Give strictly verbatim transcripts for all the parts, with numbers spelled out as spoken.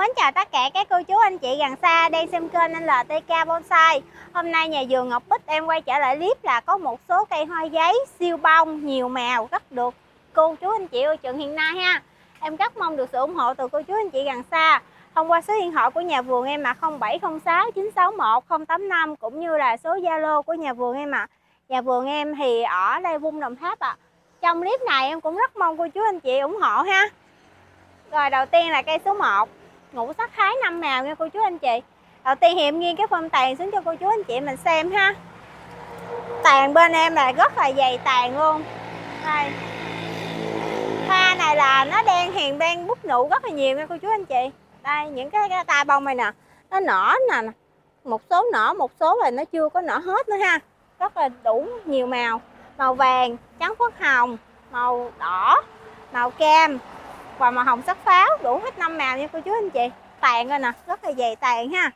Mến chào tất cả các cô chú anh chị gần xa đang xem kênh lờ tê ca Bonsai. Hôm nay nhà vườn Ngọc Bích em quay trở lại clip là có một số cây hoa giấy siêu bông nhiều màu rất được cô chú anh chị ưa chuộng hiện nay ha. Em rất mong được sự ủng hộ từ cô chú anh chị gần xa thông qua số điện thoại của nhà vườn em mà không bảy không sáu chín sáu một không tám năm cũng như là số Zalo của nhà vườn em ạ. À. Nhà vườn em thì ở đây Vung Đồng Tháp ạ. À. Trong clip này em cũng rất mong cô chú anh chị ủng hộ ha. Rồi đầu tiên là cây số một. Ngũ sắc hái năm màu nha cô chú anh chị. Đầu tiên thì em nghiêng cái phân tàn xuống cho cô chú anh chị mình xem ha. Tàn bên em là rất là dày tàn luôn. Đây. Hoa này là nó đen hiền đen bút nụ rất là nhiều nha cô chú anh chị. Đây những cái, cái tai bông này nè, nó nở nè, một số nở, một số là nó chưa có nở hết nữa ha. Rất là đủ nhiều màu, màu vàng, trắng phớt hồng, màu đỏ, màu cam và màu hồng sắc pháo, đủ hết năm màu nha cô chú anh chị. Tàn rồi nè, rất là dày tàn ha.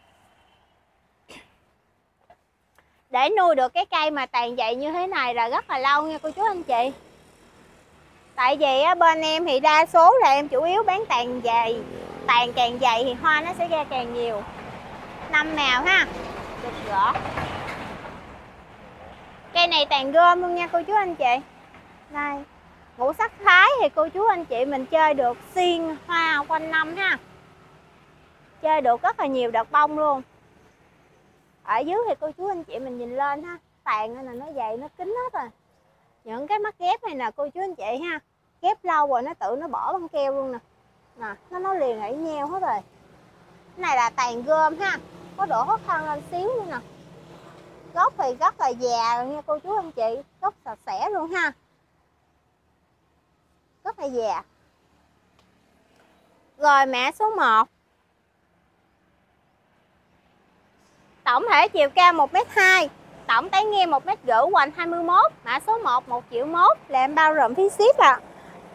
Để nuôi được cái cây mà tàn dày như thế này là rất là lâu nha cô chú anh chị. Tại vì á, bên em thì đa số là em chủ yếu bán tàn dày. Tàn càng dày thì hoa nó sẽ ra càng nhiều. Năm màu ha. Được rõ. Cây này tàn gom luôn nha cô chú anh chị. Đây. Ngũ sắc thái thì cô chú anh chị mình chơi được xiên hoa quanh năm ha. Chơi được rất là nhiều đợt bông luôn. Ở dưới thì cô chú anh chị mình nhìn lên ha. Tàn này nó dày nó kín hết rồi. Những cái mắt ghép này nè cô chú anh chị ha. Ghép lâu rồi nó tự nó bỏ băng keo luôn nè. Nè nó nó liền lại nheo hết rồi. Cái này là tàn gom ha. Có độ hốt thân lên xíu nữa nè. Gốc thì rất là già rồi nha cô chú anh chị. Gốc sạch sẽ luôn ha. Rất là già. Rồi mã số một. Tổng thể chiều cao một mét hai, tổng tán nghe một mét năm, hoành hai mươi mốt. Mã số một một triệu mốt là em bao gồm phí ship ạ. À.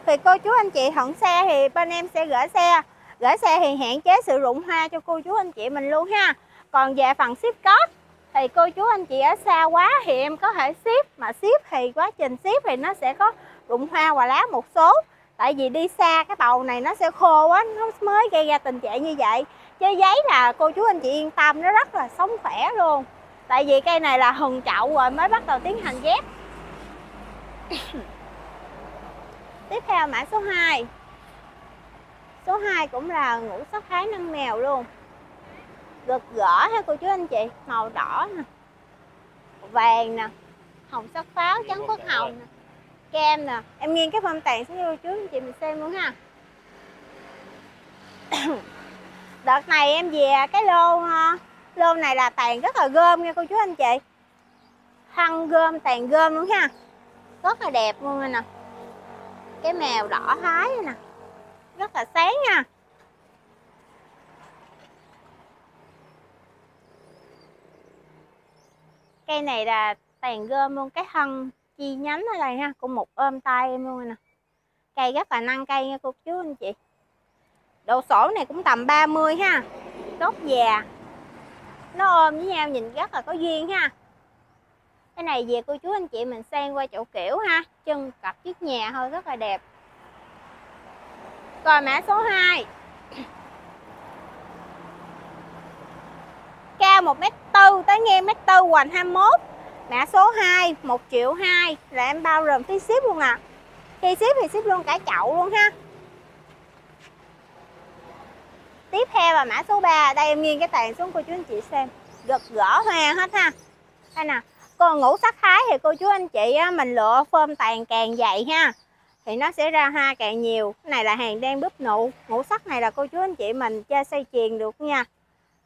Thì cô chú anh chị thuận xe thì bên em sẽ gửi xe. Gửi xe thì hạn chế sự rụng hoa cho cô chú anh chị mình luôn ha. Còn về phần ship code thì cô chú anh chị ở xa quá thì em có thể ship, mà ship thì quá trình ship thì nó sẽ có rụng hoa và lá một số. Tại vì đi xa cái bầu này nó sẽ khô quá, nó mới gây ra tình trạng như vậy. Chứ giấy là cô chú anh chị yên tâm, nó rất là sống khỏe luôn. Tại vì cây này là hừng chậu rồi mới bắt đầu tiến hành ghép. Tiếp theo mã số hai. Số hai cũng là ngũ sắc thái năng mèo luôn. Rực rỡ ha cô chú anh chị. Màu đỏ nè, vàng nè, hồng sắc pháo, trắng phớt hồng nè, kem nè. Em nghiêng cái phong tàn xuống cho chú anh chị mình xem luôn ha. Đợt này em về cái lô lô này là tàn rất là gom nha cô chú anh chị. Thân gom, tàn gom luôn ha. Rất là đẹp luôn rồi nè. Cái mèo đỏ thái nè, rất là sáng nha. Cây này là tàn gom luôn, cái thân chi nhánh ở đây ha, cũng một ôm tay em luôn nè. Cây rất là năng cây nha cô chú anh chị. Độ sổ này cũng tầm ba mươi ha. Tốt già. Nó ôm với nhau nhìn rất là có duyên ha. Cái này về cô chú anh chị mình sang qua chỗ kiểu ha. Chân cặp chiếc nhà thôi, rất là đẹp. Rồi mã số hai. Cao một mét bốn, tới nghe một mét bốn, hoành hai mươi mốt. Mã số hai, một triệu hai là em bao gồm phí ship luôn ạ. À. Khi ship thì ship luôn cả chậu luôn ha. Tiếp theo là mã số ba, đây em nghiêng cái tàn xuống cô chú anh chị xem. Rực rỡ hoa hết ha. Đây nè, còn ngũ sắc thái thì cô chú anh chị á, mình lựa phơm tàn càng dày ha. Thì nó sẽ ra hoa càng nhiều. Cái này là hàng đen búp nụ. Ngũ sắc này là cô chú anh chị mình chơi xây chuyền được nha.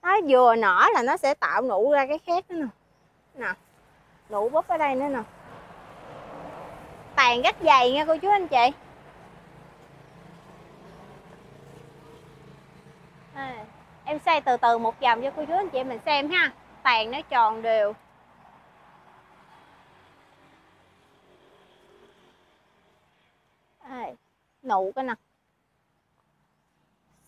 Nó vừa nở là nó sẽ tạo nụ ra cái khác nữa nè. Nè. Nụ búp ở đây nữa nè. Tàn rất dày nha cô chú anh chị. À, em xoay từ từ một vòng cho cô chú anh chị mình xem ha. Tàn nó tròn đều. À, nụ cái nè.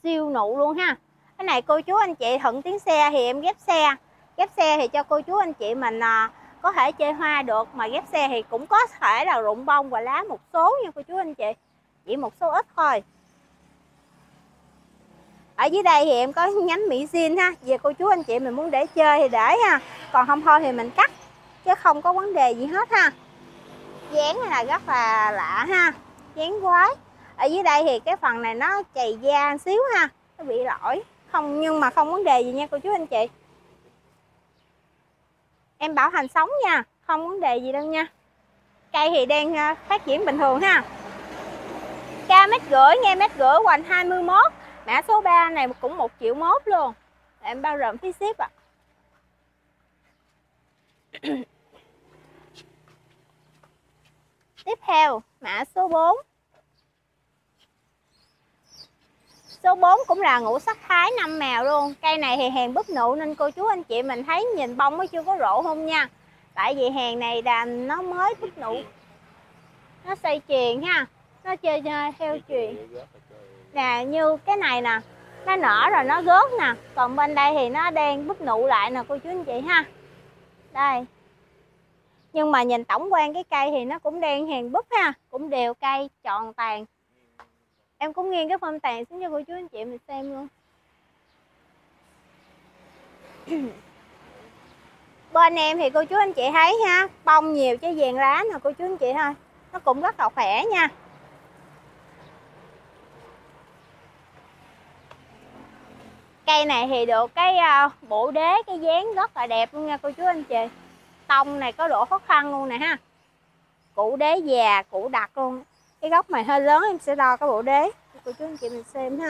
Siêu nụ luôn ha. Cái này cô chú anh chị thuận tiếng xe thì em ghép xe. Ghép xe thì cho cô chú anh chị mình à, có thể chơi hoa được, mà ghép xe thì cũng có thể là rụng bông và lá một số nha cô chú anh chị. Chỉ một số ít thôi. Ở dưới đây thì em có nhánh mỹ xin ha, về cô chú anh chị mình muốn để chơi thì để ha, còn không thôi thì mình cắt, chứ không có vấn đề gì hết ha. Dán này là rất là lạ ha, dán quái. Ở dưới đây thì cái phần này nó chày da một xíu ha, nó bị lỗi không, nhưng mà không vấn đề gì nha cô chú anh chị. Em bảo hành sống nha, không vấn đề gì đâu nha. Cây thì đang phát triển bình thường ha. Cao mét rưỡi, nghe mét rưỡi, hoành hai mươi mốt. Mã số ba này cũng một triệu mốt luôn. Em bao gồm phí ship ạ. À. Tiếp theo, mã số bốn. Số bốn cũng là ngũ sắc thái năm màu luôn. Cây này thì hàng búp nụ nên cô chú anh chị mình thấy nhìn bông nó chưa có rộ không nha. Tại vì hàng này là nó mới búp nụ. Nó xây chuyền ha. Nó chơi theo chuyền. Nè, như cái này nè, nó nở rồi nó gớt nè. Còn bên đây thì nó đang búp nụ lại nè cô chú anh chị ha. Đây. Nhưng mà nhìn tổng quan cái cây thì nó cũng đang hàng búp ha. Cũng đều cây tròn tàn. Em cũng nghiêng cái phong tàn xuống cho cô chú anh chị mình xem luôn. Bên em thì cô chú anh chị thấy ha, bông nhiều chứ vàng lá nè cô chú anh chị thôi. Nó cũng rất là khỏe nha. Cây này thì được cái bộ đế, cái dáng rất là đẹp luôn nha cô chú anh chị. Tông này có độ khó khăn luôn nè ha. Củ đế già, củ đặc luôn. Cái góc này hơi lớn, em sẽ đo cái bộ đế cô chú anh chị mình xem ha.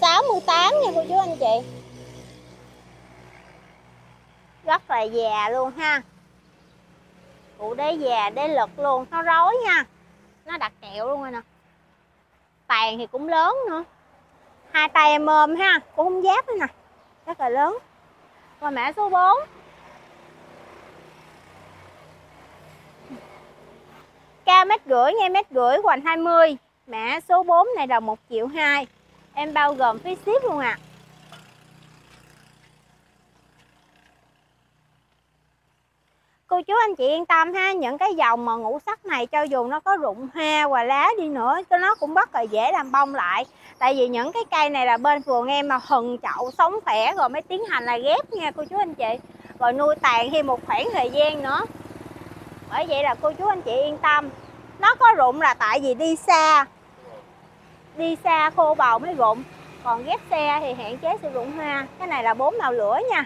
Sáu mươi tám nha cô chú anh chị. Rất là già luôn ha. Củ đế già, đế lực luôn. Nó rối nha. Nó đặc kẹo luôn rồi nè. Tàn thì cũng lớn nữa. Hai tay em ôm ha, cũng không giáp nữa nè. Rất là lớn. Rồi mã số bốn. Cao mét rưỡi, ngay mét rưỡi, hoành hai mươi. Mã số bốn này là một triệu hai. Em bao gồm phí ship luôn ạ. À. Cô chú anh chị yên tâm ha, những cái dòng mà ngũ sắc này cho dù nó có rụng hoa và lá đi nữa, nó cũng rất là dễ làm bông lại. Tại vì những cái cây này là bên vườn em mà hừng chậu sống khỏe rồi mới tiến hành là ghép nha cô chú anh chị. Rồi nuôi tàn thêm một khoảng thời gian nữa. Bởi vậy là cô chú anh chị yên tâm. Nó có rụng là tại vì đi xa. Đi xa khô bầu mới rụng. Còn ghép xe thì hạn chế sự rụng hoa. Cái này là bốn màu lửa nha.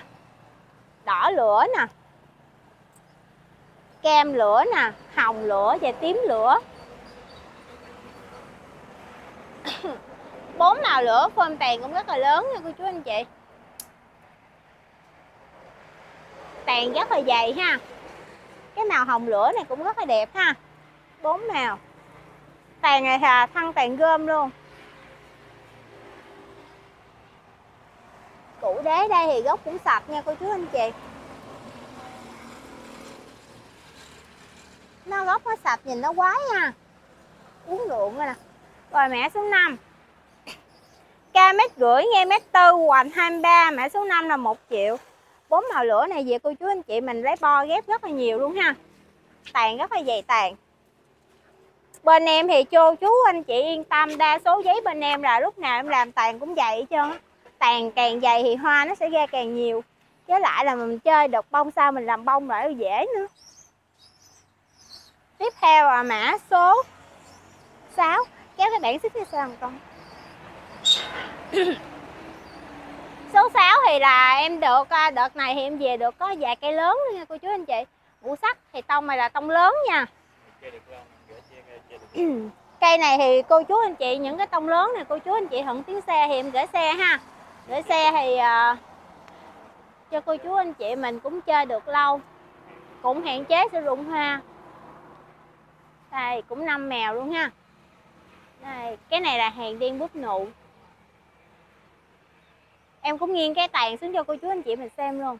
Đỏ lửa nè, kem lửa nè, hồng lửa và tím lửa. Bốn màu lửa, phơm tàn cũng rất là lớn nha cô chú anh chị. Tàn rất là dày ha. Cái màu hồng lửa này cũng rất là đẹp ha. Bốn màu. Tàn này là thân tàn gom luôn. Củ đế đây thì gốc cũng sạch nha cô chú anh chị. Nó gốc nó sạch, nhìn nó quái ha. Uống ruộng rồi nè. Rồi mã số năm. Ca mét rưỡi, nghe mét tư, hoành hai mươi ba. Mã số năm là một triệu. Bốn màu lửa này về cô chú anh chị mình lấy bo ghép rất là nhiều luôn ha. Tàn rất là dày tàn. Bên em thì cô chú anh chị yên tâm, đa số giấy bên em là lúc nào em làm tàn cũng dày hết trơn. Tàn càng dày thì hoa nó sẽ ra càng nhiều. Với lại là mình chơi đột bông sao mình làm bông lại dễ nữa. Tiếp theo là mã số sáu. Kéo cái bảng xích phía sau một con. Số sáu thì là em được, đợt này thì em về được có vài cây lớn nha cô chú anh chị. Ngũ sắc thì tông này là tông lớn nha. Cây này thì cô chú anh chị, những cái tông lớn này cô chú anh chị hận tiếng xe thì em gửi xe ha. Gửi xe thì uh, cho cô chú anh chị mình cũng chơi được lâu. Cũng hạn chế sử dụng hoa. Đây cũng năm mèo luôn ha. Đây, cái này là hàng đen búp nụ. Em cũng nghiêng cái tàn xuống cho cô chú anh chị mình xem luôn.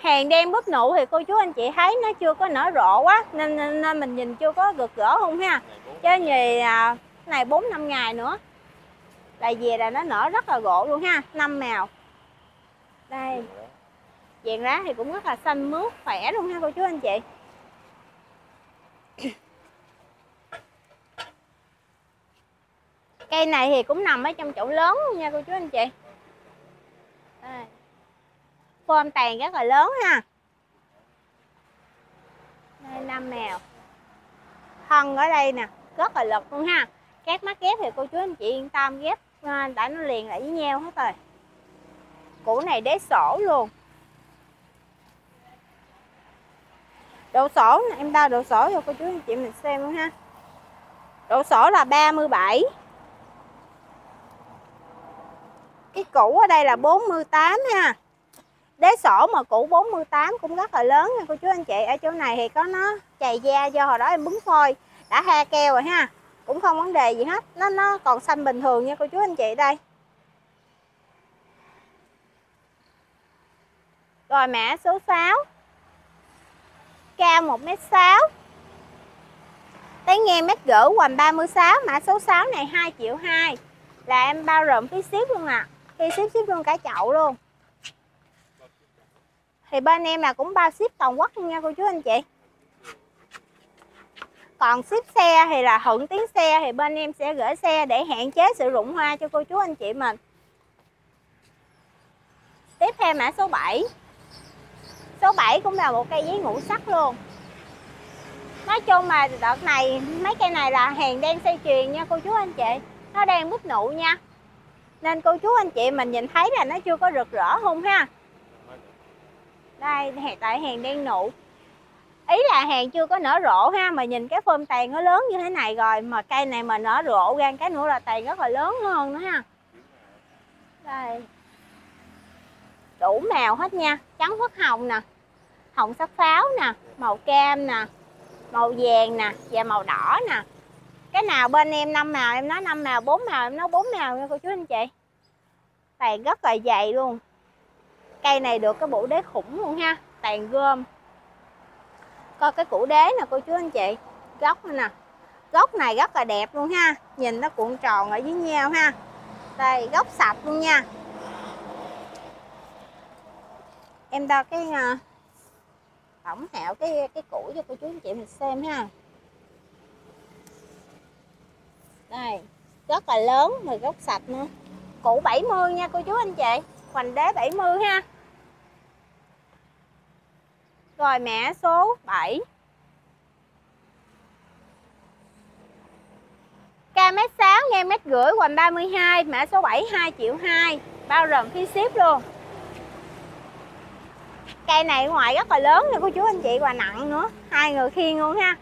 Hàng đen búp nụ thì cô chú anh chị thấy nó chưa có nở rộ quá nên, nên, nên mình nhìn chưa có gật gỡ không ha. Chứ gì này bốn năm ngày nữa là về là nó nở rất là rộ luôn ha. Năm mèo. Đây. Vàng lá thì cũng rất là xanh mướt, khỏe luôn ha cô chú anh chị. Cây này thì cũng nằm ở trong chậu lớn luôn nha cô chú anh chị. Form tàn rất là lớn ha. Đây, năm mèo. Thân ở đây nè, rất là lực luôn ha. Các mắt ghép thì cô chú anh chị yên tâm, ghép đã nó liền lại với nhau hết rồi. Củ này đế sổ luôn. Độ sổ nè, em đo độ sổ cho cô chú anh chị mình xem luôn ha. Độ sổ là ba mươi bảy. Cái củ ở đây là bốn mươi tám ha. Đế sổ mà củ bốn mươi tám cũng rất là lớn nha cô chú anh chị. Ở chỗ này thì có nó chày da do hồi đó em bứng phôi, đã ha keo rồi ha. Cũng không vấn đề gì hết, nó nó còn xanh bình thường nha cô chú anh chị đây. Rồi mã số sáu. Cao một mét sáu. Tới ngang mét rưỡi, hoành ba mươi sáu. Mã số sáu này hai triệu hai. Là em bao rộm phí ship luôn ạ. À. Phí ship ship luôn cả chậu luôn. Thì bên em là cũng bao ship toàn quốc luôn nha cô chú anh chị. Còn ship xe thì là hưởng tiếng xe thì bên em sẽ gửi xe để hạn chế sự rụng hoa cho cô chú anh chị mình. Tiếp theo mã số bảy. Số bảy cũng là một cây giấy ngũ sắc luôn. Nói chung mà đợt này mấy cây này là hàng đen dây chuyền nha cô chú anh chị. Nó đang búp nụ nha. Nên cô chú anh chị mình nhìn thấy là nó chưa có rực rỡ không ha. Đây, tại hàng đen nụ. Ý là hàng chưa có nở rộ ha. Mà nhìn cái phơm tàn nó lớn như thế này rồi. Mà cây này mà nở rộ ra cái nữa là tàn rất là lớn hơn nữa ha. Đây, đủ màu hết nha. Trắng phất hồng nè, hồng sắc pháo nè, màu cam nè, màu vàng nè và màu đỏ nè. Cái nào bên em năm màu em nói năm màu, bốn màu em nói bốn màu nha cô chú anh chị. Tàn rất là dày luôn. Cây này được cái bộ đế khủng luôn ha. Tàn gom. Coi cái củ đế nè cô chú anh chị. Gốc nè. Gốc này rất là đẹp luôn ha. Nhìn nó cuộn tròn ở với nhau ha. Đây, gốc sạch luôn nha. Em đo cái uh, tổng hạo cái cái củ cho cô chú anh chị mình xem ha. Đây, rất là lớn mà gốc sạch nữa. Củ bảy mươi nha cô chú anh chị. Hoành đế bảy mươi ha. Rồi mã số bảy. Cao một mét sáu, ngang một mét rưỡi, hoành ba mươi hai. Mã số bảy hai triệu hai. Bao gồm phí ship luôn. Cây này ngoài rất là lớn nha cô chú anh chị. Và nặng nữa. Hai người khiêng luôn ha.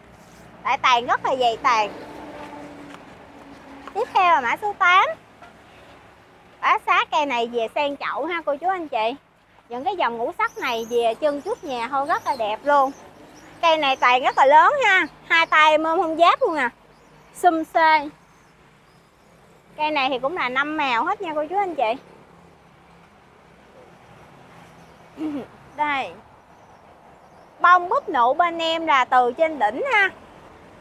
Tại tàn rất là dày tàn. Tiếp theo là mã số tám. Bá xá cây này về sen chậu ha cô chú anh chị. Những cái dòng ngũ sắc này về chân chút nhà thôi rất là đẹp luôn. Cây này tàn rất là lớn ha. Hai tay em ôm không giáp luôn à. Xum xê. Cây này thì cũng là năm màu hết nha cô chú anh chị. Đây. Bông búp nụ bên em là từ trên đỉnh ha.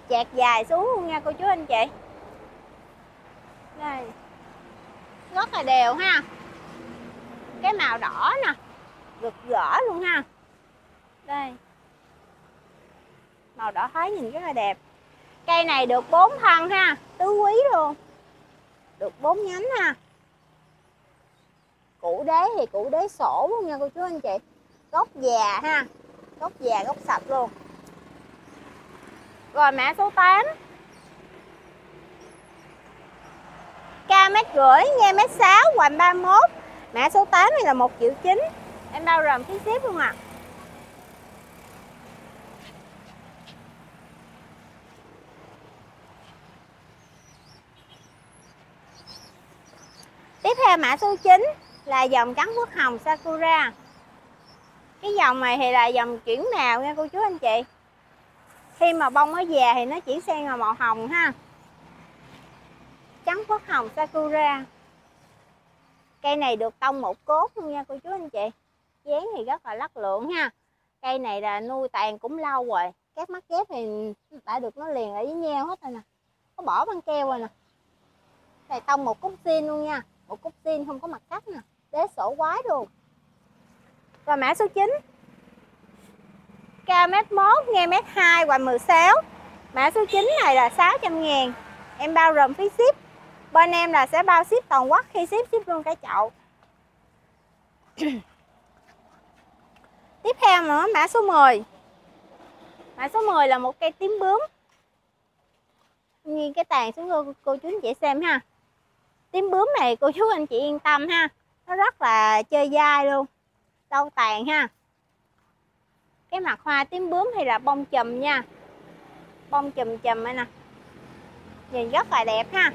Chạc dài xuống luôn nha cô chú anh chị. Đây. Rất là đều ha. Cái màu đỏ nè, rực rỡ luôn ha. Đây, màu đỏ thấy nhìn rất là đẹp. Cây này được bốn thân ha. Tứ quý luôn. Được bốn nhánh ha. Củ đế thì củ đế sổ luôn nha cô chú anh chị. Gốc già ha. Gốc già gốc sạch luôn. Rồi mã số tám. Cao mét rưỡi, nghe mét sáu, hoành ba mươi mốt. Mã số tám này là một triệu chín. Em bao gồm phí ship luôn ạ. À. Tiếp theo mã số chín là dòng trắng quốc hồng Sakura. Cái dòng này thì là dòng chuyển màu nha cô chú anh chị. Khi mà bông nó già thì nó chuyển sang màu hồng ha. Trắng quốc hồng Sakura. Cây này được tông một cốt luôn nha cô chú anh chị. Dáng thì rất là lắc lượng ha. Cây này là nuôi tàn cũng lâu rồi. Các mắt ghép thì đã được nó liền lại với nhau hết rồi nè. Có bỏ băng keo rồi nè. Này tông một cúc xin luôn nha. Một cúc xin không có mặt cắt nè. Đế sổ quái luôn. và mã số chín. Cao mét một, ngang mét hai, hoành mười sáu. Mã số chín này là sáu trăm ngàn. Em bao gồm phí ship. Bên em là sẽ bao ship toàn quốc khi ship ship luôn cả chậu. Tiếp theo nữa, mã số mười. Mã số mười là một cây tím bướm. Nghiêng cái tàn xuống cô, cô chú anh chị xem ha. Tím bướm này cô chú anh chị yên tâm ha. Nó rất là chơi dai luôn. Đâu tàn ha. Cái mặt hoa tím bướm thì là bông chùm nha. Bông chùm chùm đây nè. Nhìn rất là đẹp ha.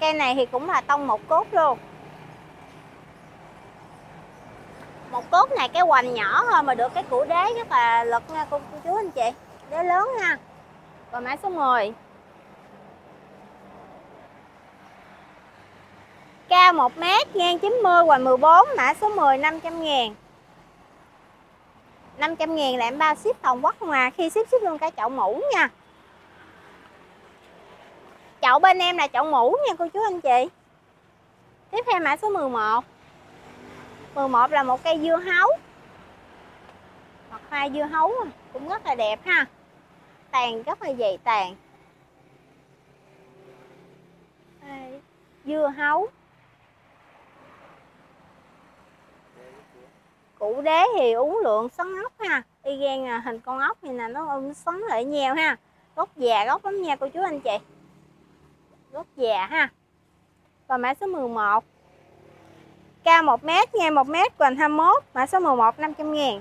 Cây này thì cũng là tông một cốt luôn. Một cốt này cái hoành nhỏ thôi mà được cái củ đế rất là lực nha cô, cô chú anh chị. Đế lớn ha. Còn mã số mười. Cao một mét, ngang chín mươi, hoành mười bốn. Mã số mười, năm trăm ngàn. Năm trăm ngàn là em bao ship toàn quốc mà khi ship ship luôn cả chậu mũ nha. Chậu bên em là chậu mũ nha cô chú anh chị. Tiếp theo mã số mười một. Mười một là một cây dưa hấu. Mặt hoa dưa hấu cũng rất là đẹp ha. Tàn rất là dày tàn. Dưa hấu. Củ đế thì uống lượng xoắn ốc ha. Y gan hình con ốc thì là nó xoắn lại nhau ha. Gốc già gốc lắm nha cô chú anh chị. Gốc già ha. Còn mã số mười một. Cao một mét, ngang một mét, hoành hai mươi mốt. Mã số mười một, năm trăm ngàn.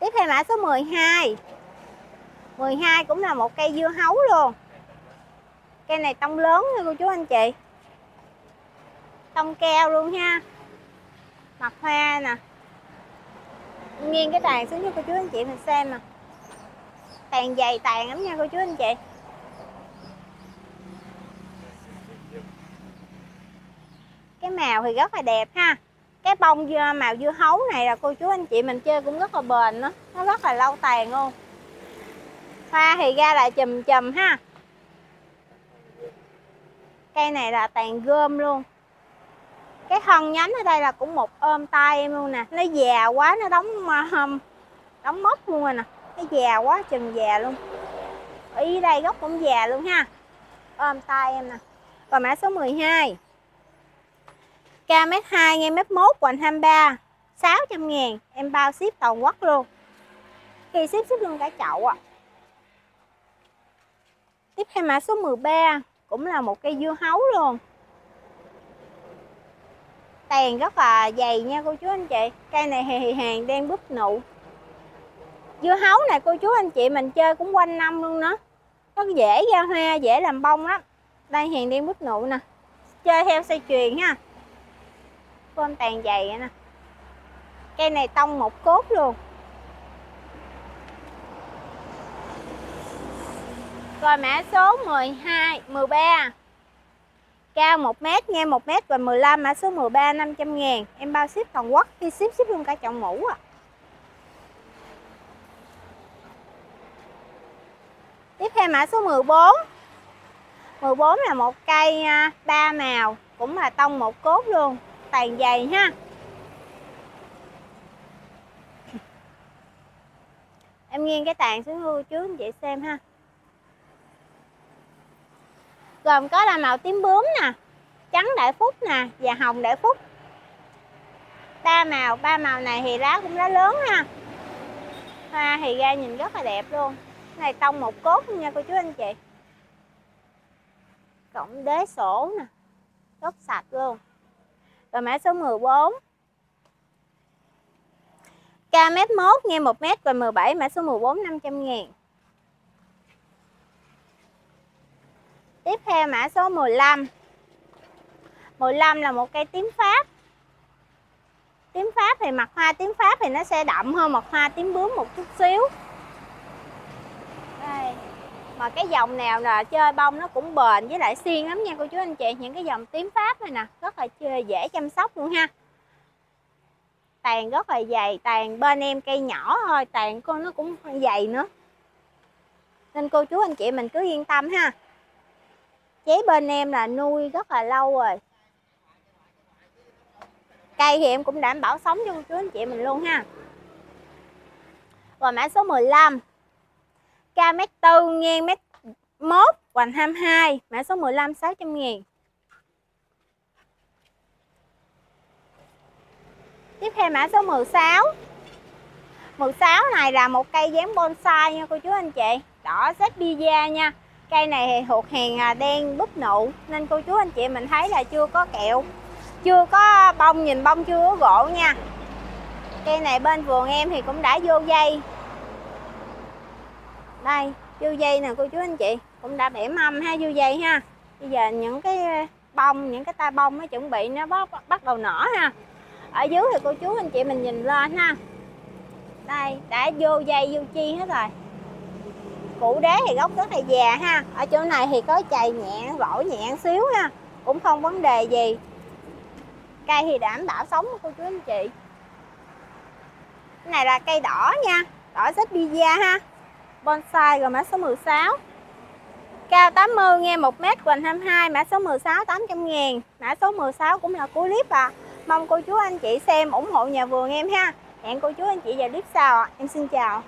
Tiếp theo mã số mười hai. Mười hai cũng là một cây dưa hấu luôn. Cây này tông lớn nha cô chú anh chị. Tông keo luôn ha. Mặt hoa nè. Nghiêng cái tàn xuống cho cô chú anh chị mình xem nè. Tàn dày tàn lắm nha cô chú anh chị. Cái màu thì rất là đẹp ha. Cái bông dưa, màu dưa hấu này là cô chú anh chị mình chơi cũng rất là bền đó. Nó rất là lâu tàn luôn. Hoa thì ra là chùm chùm ha. Cây này là tàn gom luôn. Cái thân nhánh ở đây là cũng một ôm tay em luôn nè. Nó già quá, nó đóng đóng mốc luôn rồi nè. Nó già quá, chùm già luôn. Ở dưới đây gốc cũng già luôn ha. Ôm tay em nè. Còn mã số mười hai. Cao mét hai, ngang mét một, hoành hai mươi ba. sáu trăm ngàn. Em bao ship toàn quốc luôn. Khi ship ship luôn cả chậu à. Tiếp theo mã số mười ba. Cũng là một cây dưa hấu luôn. Tàn rất là dày nha cô chú anh chị. Cây này thì hàng đen búp nụ. Dưa hấu này cô chú anh chị mình chơi cũng quanh năm luôn đó. Nó dễ ra hoa, dễ làm bông lắm. Đây hàng đen búp nụ nè. Chơi theo dây chuyền ha. Con tàn dày nè. Cây này tông một cốt luôn. Rồi mã số mười hai, mười ba. Cao một mét, ngang một mét và mười lăm. Mã số mười ba, năm trăm ngàn. Em bao ship toàn quốc, khi ship ship luôn cả chậu mũ à. Tiếp theo mã số mười bốn. Mười bốn là một cây ba màu, cũng là tông một cốt luôn. Tàn dày ha. Em nghiêng cái tàn xuống hưu chú anh chị xem ha. Gồm có là màu tím bướm nè, trắng đại phúc nè và hồng đại phúc. Ba màu, ba màu này thì lá cũng lá lớn ha. Hoa thì ra nhìn rất là đẹp luôn. Cái này tông một cốt nha cô chú anh chị. Cổng đế sổ nè, rất sạch luôn. Rồi mã số mười bốn. Cao mét một, nghe một mét và mười bảy. Mã số mười bốn, năm trăm ngàn. Tiếp theo mã số mười lăm. mười lăm là một cây tím Pháp. Tím Pháp thì mặt hoa tím Pháp thì nó sẽ đậm hơn mặt hoa tím bướm một chút xíu. Đây. Mà cái dòng nào là chơi bông nó cũng bền với lại xiên lắm nha cô chú anh chị. Những cái dòng tím Pháp này nè, rất là chơi, dễ chăm sóc luôn ha. Tàn rất là dày, tàn bên em cây nhỏ thôi, tàn con nó cũng dày nữa. Nên cô chú anh chị mình cứ yên tâm ha. Chế bên em là nuôi rất là lâu rồi. Cây thì em cũng đảm bảo sống cho chú anh chị mình luôn ha. Rồi mã số mười lăm, cao mét tư, ngang mét một, hoành hai mươi hai, mã số mười lăm sáu trăm nghìn. Tiếp theo mã số mười sáu. Mười sáu này là một cây dáng bonsai nha cô chú anh chị, đỏ xếp bia nha. Cây này thì thuộc hàng đen búp nụ, nên cô chú anh chị mình thấy là chưa có kẹo, chưa có bông, nhìn bông chưa có gỗ nha. Cây này bên vườn em thì cũng đã vô dây. Đây, vô dây nè cô chú anh chị, cũng đã bẻ mâm ha, vô dây ha. Bây giờ những cái bông, những cái ta bông nó chuẩn bị nó bắt đầu nở ha. Ở dưới thì cô chú anh chị mình nhìn lên ha. Đây, đã vô dây vô chi hết rồi. Củ đế thì gốc rất là già ha. Ở chỗ này thì có chày nhẹ, vỏ nhẹ xíu ha, cũng không vấn đề gì. Cây thì đảm bảo sống cô chú anh chị. Cái này là cây đỏ nha, đỏ xích bia ha, bonsai. Rồi mã số mười sáu, cao tám mươi, nghe một mét, hoành hai mươi hai, mã số mười sáu tám trăm ngàn. Mã số mười sáu cũng là cuối clip à. Mong cô chú anh chị xem ủng hộ nhà vườn em ha. Hẹn cô chú anh chị vào clip sau ạ. Em xin chào.